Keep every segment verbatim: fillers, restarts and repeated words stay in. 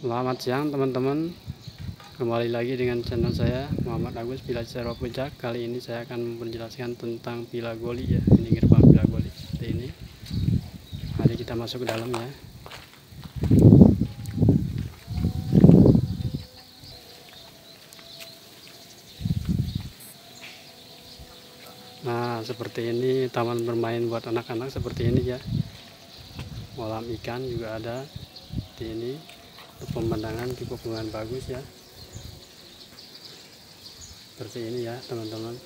Selamat siang teman-teman, kembali lagi dengan channel saya Muhammad Agus Villa Cisarua Puncak. Kali ini saya akan menjelaskan tentang Pilagoli ya, ini gerbang Pilagoli seperti ini. Mari kita masuk ke dalam ya. Nah seperti ini taman bermain buat anak-anak seperti ini ya. Kolam ikan juga ada seperti ini. Pemandangan cukup lumayan bagus ya, seperti ini ya teman-teman.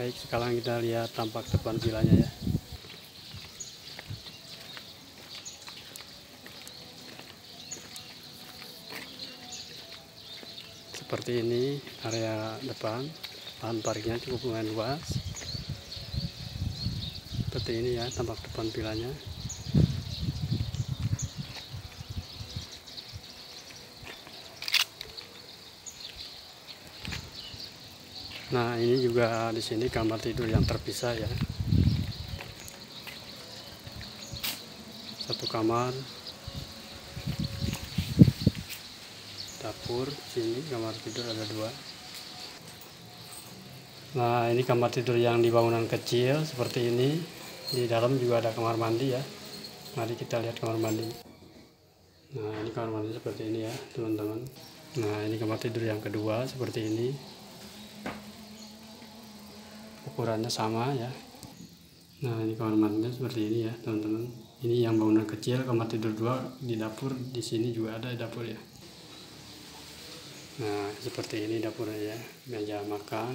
Baik, sekarang kita lihat tampak depan villanya ya. Seperti ini area depan, lahan parkirnya cukup lumayan luas. Seperti ini ya tampak depan villanya. Nah ini juga di sini kamar tidur yang terpisah ya, satu kamar, dapur sini, kamar tidur ada dua. Nah ini kamar tidur yang di bangunan kecil seperti ini, di dalam juga ada kamar mandi ya. Mari kita lihat kamar mandi. Nah ini kamar mandi seperti ini ya teman-teman. Nah ini kamar tidur yang kedua seperti ini. Ukurannya sama ya. Nah ini kamar mandinya seperti ini ya teman-teman. Ini yang bangunan kecil, kamar tidur dua, di dapur di sini juga ada dapur ya. Nah seperti ini dapurnya ya, meja makan,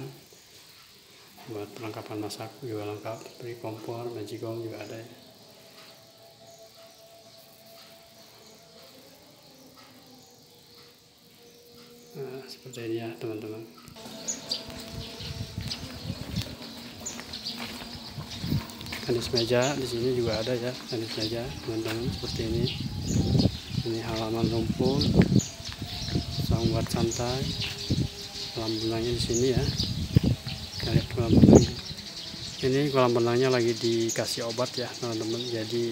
buat perlengkapan masak juga lengkap, seperti kompor, magicom juga ada ya. Nah seperti ini ya teman-teman. Tenis meja di sini juga ada ya, tenis meja teman-teman seperti ini. Ini halaman rumput, ruang buat santai, kolam renangnya di sini ya. Lihat kolam renang. Ini kolam renangnya lagi dikasih obat ya teman-teman, jadi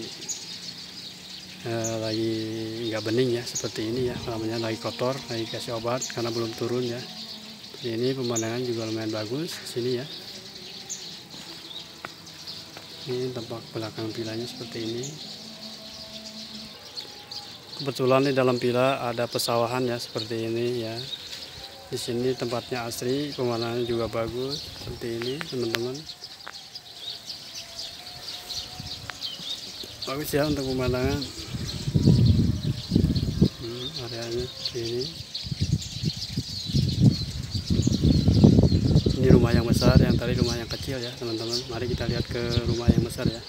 eh, lagi nggak bening ya seperti ini ya. Kolamnya lagi kotor, lagi kasih obat karena belum turun ya. Ini pemandangan juga lumayan bagus di sini ya. Ini tampak belakang villanya seperti ini. Kebetulan di dalam villa ada pesawahan ya seperti ini ya. Di sini tempatnya asri, pemandangannya juga bagus seperti ini teman-teman. Bagus ya untuk pemandangan. Hmm, areanya seperti ini. Ini rumah yang besar, yang tadi rumah yang kecil ya teman-teman. Mari kita lihat ke rumah yang besar ya.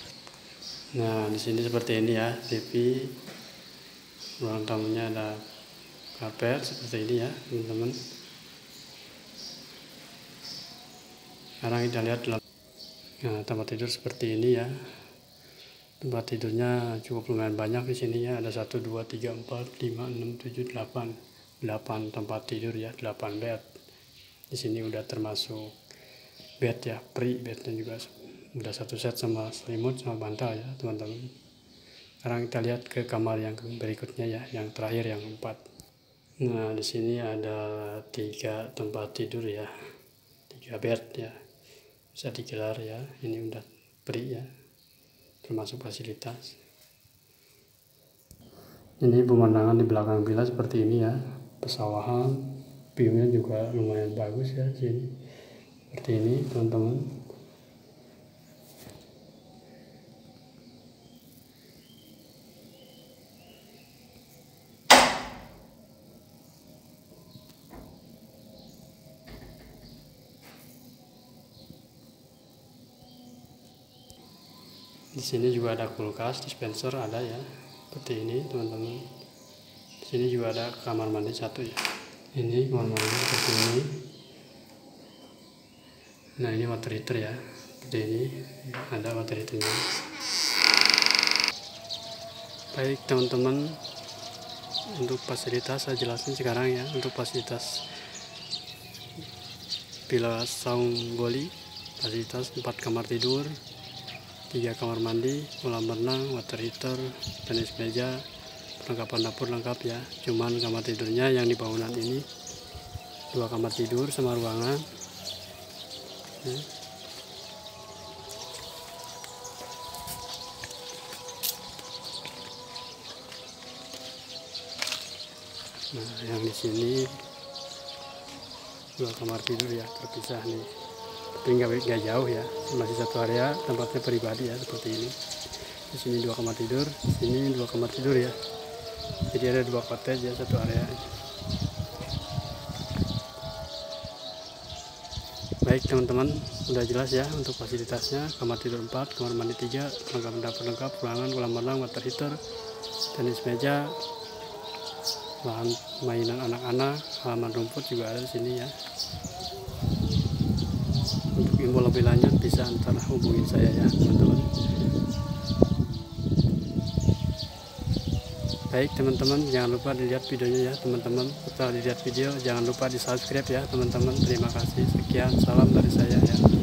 Nah di sini seperti ini ya, T V, ruang tamunya ada karpet seperti ini ya teman-teman. Sekarang kita lihat dalam. Nah, tempat tidur seperti ini ya. Tempat tidurnya cukup lumayan banyak di sini ya. Ada satu, dua, tiga, empat, lima, enam, tujuh, delapan, delapan tempat tidur ya, delapan bed. Di sini udah termasuk bed ya, pre bednya juga udah satu set sama selimut sama bantal ya teman-teman. Sekarang kita lihat ke kamar yang berikutnya ya, yang terakhir yang keempat. Nah di sini ada tiga tempat tidur ya, tiga bed ya, bisa digelar ya. Ini udah pre ya, termasuk fasilitas. Ini pemandangan di belakang villa seperti ini ya, pesawahan. View-nya juga lumayan bagus ya sini. Seperti ini teman-teman. Di sini juga ada kulkas, dispenser ada ya. Seperti ini teman-teman. Di sini juga ada kamar mandi satu ya. Ini kamar mandi seperti ini. Nah ini water heater ya, seperti ini ada water heaternya. Baik teman-teman, untuk fasilitas saya jelasin sekarang ya. Untuk fasilitas Villa Saung Goli, fasilitas empat kamar tidur, tiga tiga kamar mandi, kolam renang, water heater, tenis meja, perlengkapan dapur lengkap ya. Cuman kamar tidurnya yang di bangunan ini dua kamar tidur sama ruangan. Ya. Nah, yang di sini dua kamar tidur ya, terpisah nih. Tapi nggak jauh ya, masih satu area, tempatnya pribadi ya, seperti ini. Di sini dua kamar tidur, di sini dua kamar tidur ya. Jadi ada dua cottage ya, satu area. Baik teman-teman, sudah jelas ya untuk fasilitasnya. Kamar tidur empat, kamar mandi tiga, perlengkapan dapur lengkap, ruangan, kolam renang, water heater, tenis meja, bahan mainan anak-anak, halaman rumput juga ada di sini ya. Untuk info lebih lanjut bisa antara hubungin saya ya teman-teman. Baik teman-teman, jangan lupa dilihat videonya ya teman-teman. Setelah dilihat video jangan lupa di subscribe ya teman-teman. Terima kasih, sekian, salam dari saya ya.